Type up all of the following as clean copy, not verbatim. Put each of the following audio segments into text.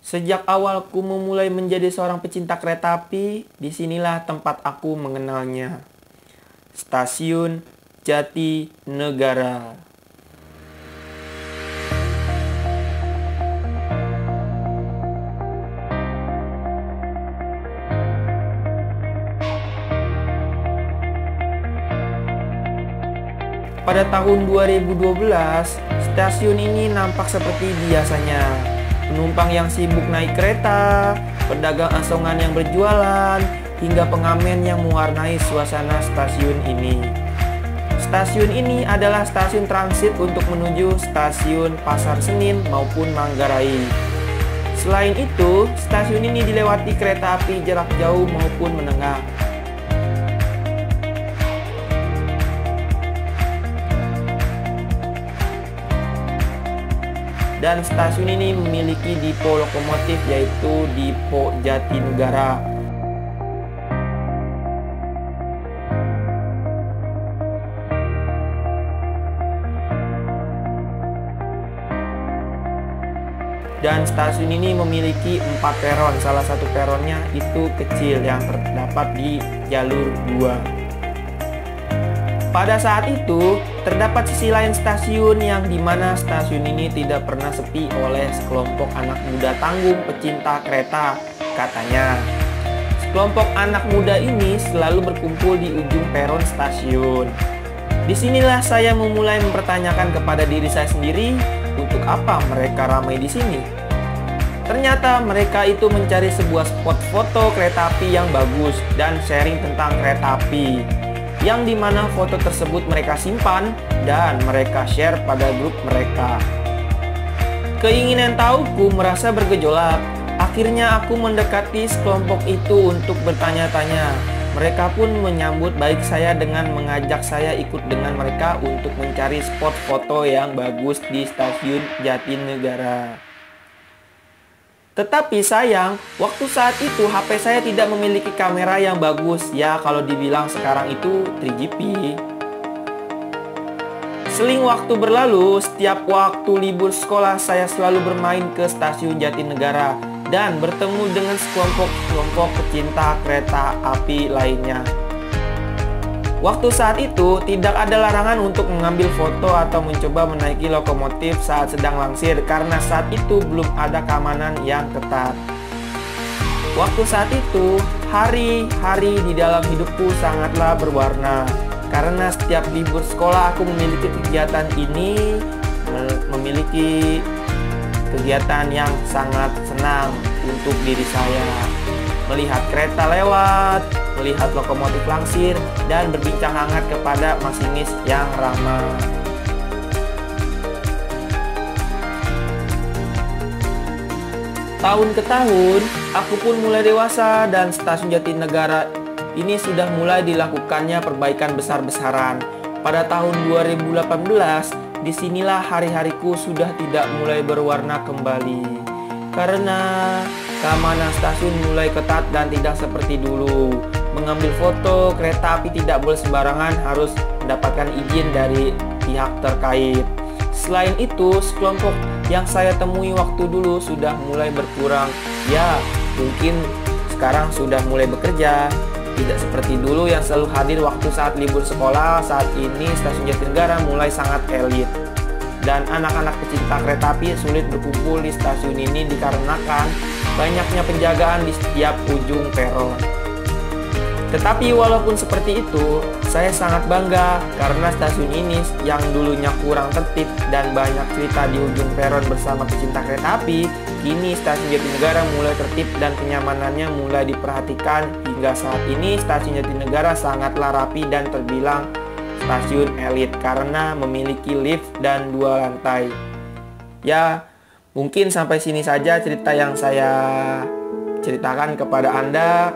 Sejak awalku memulai menjadi seorang pecinta kereta api, disinilah tempat aku mengenalnya. Stasiun Jatinegara. Pada tahun 2012, stasiun ini nampak seperti biasanya. Penumpang yang sibuk naik kereta, pedagang asongan yang berjualan, hingga pengamen yang mewarnai suasana stasiun ini. Stasiun ini adalah stasiun transit untuk menuju stasiun Pasar Senin maupun Manggarai. Selain itu, stasiun ini dilewati kereta api jarak jauh maupun menengah. Dan stasiun ini memiliki dipo lokomotif, yaitu Dipo Jatinegara. Dan stasiun ini memiliki 4 peron, salah satu peronnya itu kecil yang terdapat di jalur 2. Pada saat itu, terdapat sisi lain stasiun yang dimana stasiun ini tidak pernah sepi oleh sekelompok anak muda tangguh pecinta kereta, katanya. Sekelompok anak muda ini selalu berkumpul di ujung peron stasiun. Disinilah saya memulai mempertanyakan kepada diri saya sendiri, untuk apa mereka ramai di sini? Ternyata mereka itu mencari sebuah spot foto kereta api yang bagus dan sharing tentang kereta api, yang dimana foto tersebut mereka simpan dan mereka share pada grup mereka. Keinginan tahuku merasa bergejolak. Akhirnya aku mendekati sekelompok itu untuk bertanya-tanya. Mereka pun menyambut baik saya dengan mengajak saya ikut dengan mereka untuk mencari spot foto yang bagus di stasiun Jatinegara. Tetapi sayang, waktu saat itu HP saya tidak memiliki kamera yang bagus. Ya, kalau dibilang sekarang itu 3GP. Seling waktu berlalu, setiap waktu libur sekolah saya selalu bermain ke stasiun Jatinegara dan bertemu dengan sekelompok pecinta kereta api lainnya. Waktu saat itu tidak ada larangan untuk mengambil foto atau mencoba menaiki lokomotif saat sedang langsir, karena saat itu belum ada keamanan yang ketat. Waktu saat itu, hari-hari di dalam hidupku sangatlah berwarna, karena setiap libur sekolah aku memiliki kegiatan ini, memiliki kegiatan yang sangat senang untuk diri saya. Melihat kereta lewat, melihat lokomotif langsir, dan berbincang hangat kepada masinis yang ramah. Tahun ke tahun, aku pun mulai dewasa dan stasiun Jatinegara ini sudah mulai dilakukannya perbaikan besar-besaran. Pada tahun 2018, disinilah hari-hariku sudah tidak mulai berwarna kembali. Karena keamanan stasiun mulai ketat dan tidak seperti dulu. Mengambil foto kereta api tidak boleh sembarangan, harus mendapatkan izin dari pihak terkait. Selain itu, sekelompok yang saya temui waktu dulu sudah mulai berkurang. Ya, mungkin sekarang sudah mulai bekerja. Tidak seperti dulu yang selalu hadir waktu saat libur sekolah. Saat ini stasiun Jatinegara mulai sangat elit. Dan anak-anak pecinta kereta api sulit berkumpul di stasiun ini dikarenakan banyaknya penjagaan di setiap ujung peron. Tetapi walaupun seperti itu, saya sangat bangga karena stasiun ini yang dulunya kurang tertib dan banyak cerita di ujung peron bersama pecinta kereta api, kini stasiun Jatinegara mulai tertib dan kenyamanannya mulai diperhatikan. Hingga saat ini stasiun Jatinegara sangatlah rapi dan terbilang stasiun elit karena memiliki lift dan 2 lantai. Ya, mungkin sampai sini saja cerita yang saya ceritakan kepada Anda.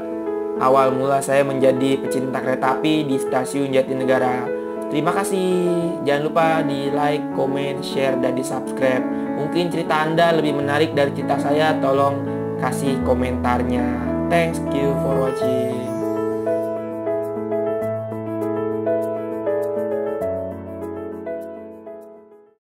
Awal mula saya menjadi pecinta kereta api di stasiun Jatinegara. Terima kasih. Jangan lupa di like, komen, share, dan di subscribe. Mungkin cerita Anda lebih menarik dari cerita saya. Tolong kasih komentarnya. Thank you for watching.